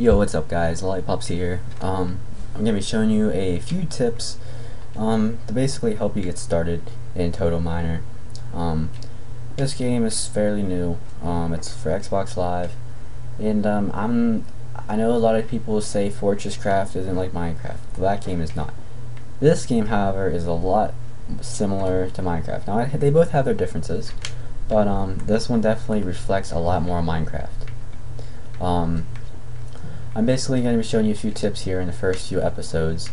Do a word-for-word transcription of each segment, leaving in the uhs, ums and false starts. Yo, what's up guys, Light Pops here. Um, I'm going to be showing you a few tips um, to basically help you get started in Total Miner. Um, this game is fairly new. Um, it's for Xbox Live, and um, I'm, I know a lot of people say Fortress Craft isn't like Minecraft, but that game is not. This game, however, is a lot similar to Minecraft. Now, they both have their differences, but um, this one definitely reflects a lot more on Minecraft. Um, I'm basically going to be showing you a few tips here in the first few episodes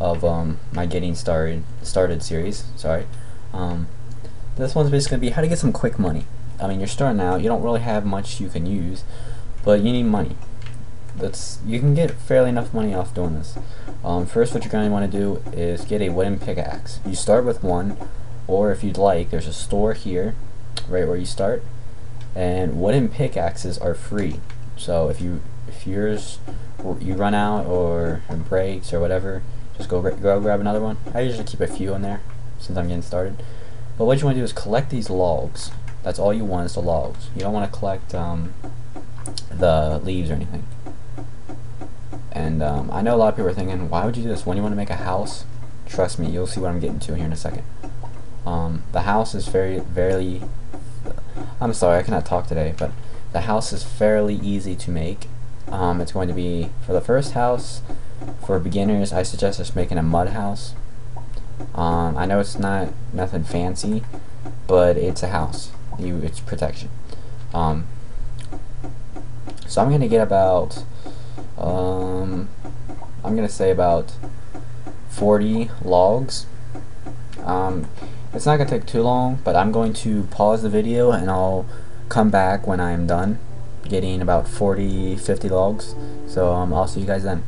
of um, my Getting Started started series. Sorry. Um, this one's basically going to be how to get some quick money. I mean, you're starting out, you don't really have much you can use, but you need money. That's, you can get fairly enough money off doing this. Um, first, what you're going to want to do is get a wooden pickaxe. You start with one, or if you'd like, there's a store here, right where you start, and wooden pickaxes are free. So if you if yours you run out or it breaks or whatever, just go go grab another one. I usually keep a few in there since I'm getting started. But what you want to do is collect these logs. That's all you want is the logs. You don't want to collect um, the leaves or anything. And um, I know a lot of people are thinking, why would you do this when you want to make a house? Trust me, you'll see what I'm getting to here in a second. Um, the house is very, very... I'm sorry, I cannot talk today, but the house is fairly easy to make. Um, it's going to be, for the first house, for beginners, I suggest just making a mud house. Um, I know it's not nothing fancy, but it's a house. You, it's protection. Um, so I'm going to get about... Um, I'm gonna say about forty logs. Um, it's not gonna take too long, but I'm going to pause the video and I'll come back when I'm done getting about forty, fifty logs. So um, I'll see you guys then.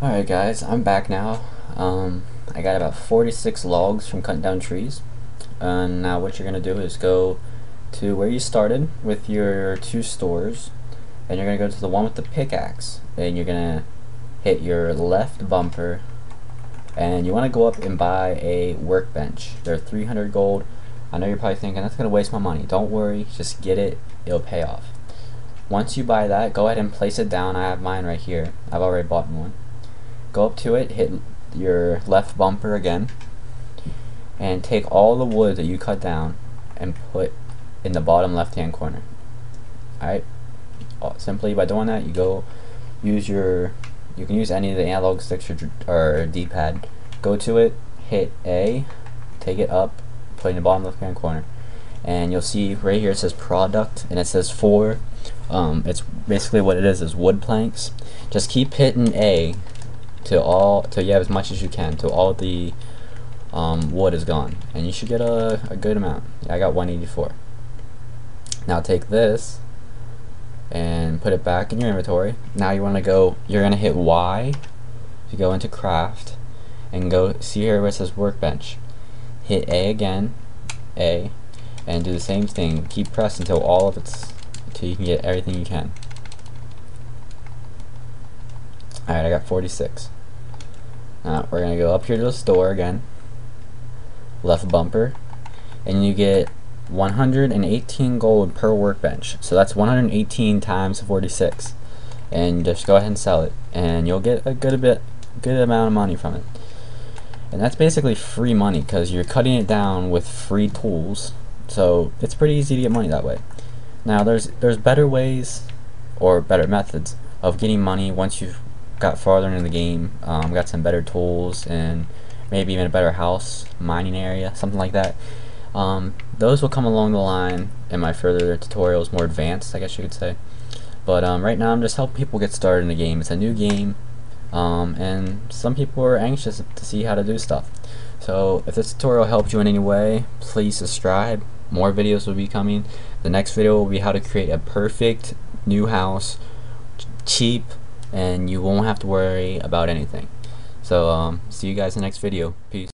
Alright guys, I'm back now. Um, I got about forty-six logs from cutting down trees. And now what you're gonna do is go to where you started with your two stores, and you're gonna go to the one with the pickaxe, and you're gonna hit your left bumper, and you want to go up and buy a workbench. They're three hundred gold. I know you're probably thinking that's gonna waste my money. Don't worry, just get it, it'll pay off. Once you buy that, go ahead and place it down. I have mine right here, I've already bought one. Go up to it, hit your left bumper again, and take all the wood that you cut down and put in the bottom left hand corner. Alright, simply by doing that, you go use your, you can use any of the analog sticks or, or D-pad. Go to it, hit A, take it up, put it in the bottom left hand corner, and you'll see right here it says product and it says four. Um, it's basically what it is, is wood planks. Just keep hitting A to all, till you have as much as you can, till all the um, wood is gone, and you should get a, a good amount. I got one eighty-four. Now take this and put it back in your inventory. Now you want to go, you're going to hit Y to go into craft, and go see here where it says workbench. Hit A again, A, and do the same thing. Keep pressing until all of it's, until you can get everything you can. Alright, I got forty-six. Now we're going to go up here to the store again, left bumper, and you get one hundred eighteen gold per workbench. So that's one hundred eighteen times forty-six, and just go ahead and sell it, and you'll get a good bit good amount of money from it. And that's basically free money because you're cutting it down with free tools, so it's pretty easy to get money that way. Now there's there's better ways or better methods of getting money once you've got farther into the game, um, got some better tools and maybe even a better house, mining area, something like that. Um, those will come along the line in my further tutorials, more advanced I guess you could say, but um, right now I'm just helping people get started in the game. It's a new game, um, and some people are anxious to see how to do stuff. So if this tutorial helped you in any way, please subscribe. More videos will be coming. The next video will be how to create a perfect new house, cheap, and you won't have to worry about anything. So um, see you guys in the next video. Peace.